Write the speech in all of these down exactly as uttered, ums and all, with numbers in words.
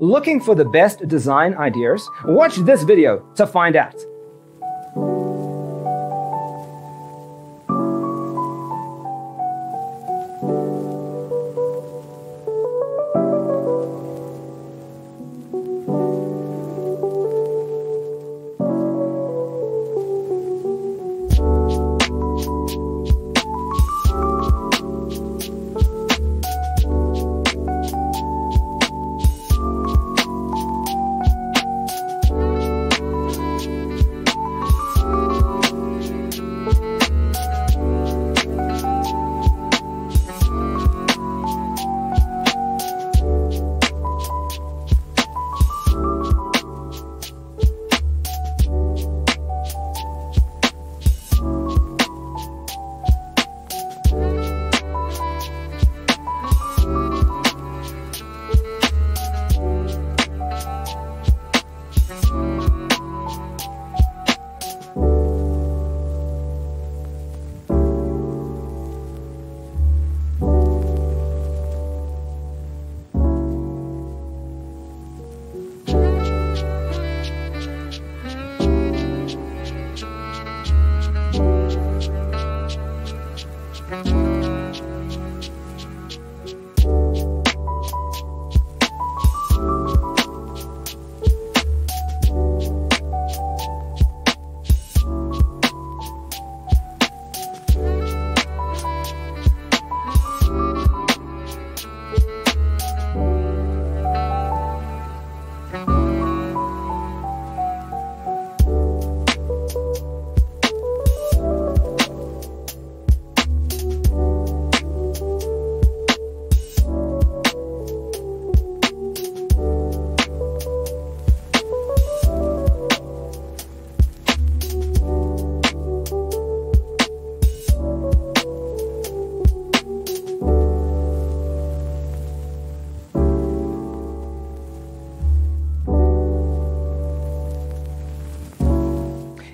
Looking for the best design ideas? Watch this video to find out.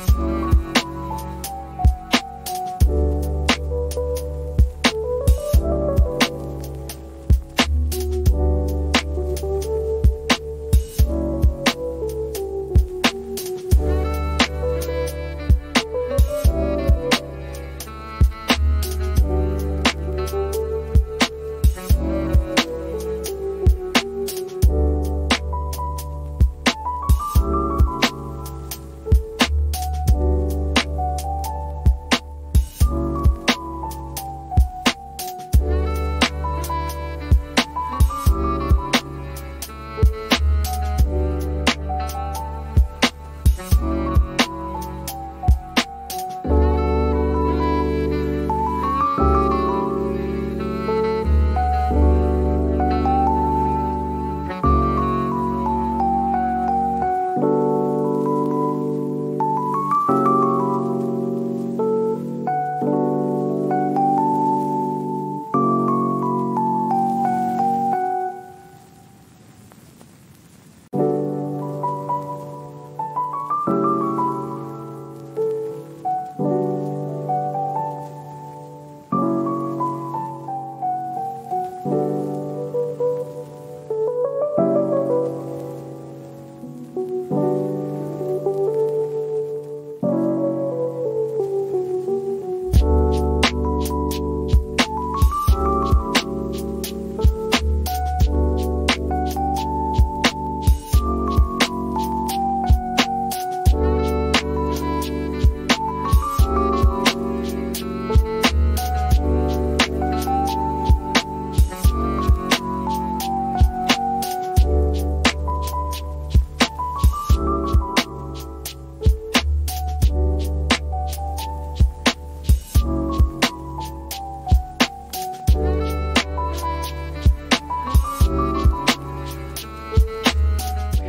Thank you.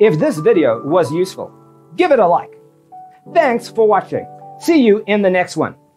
If this video was useful, give it a like. Thanks for watching. See you in the next one.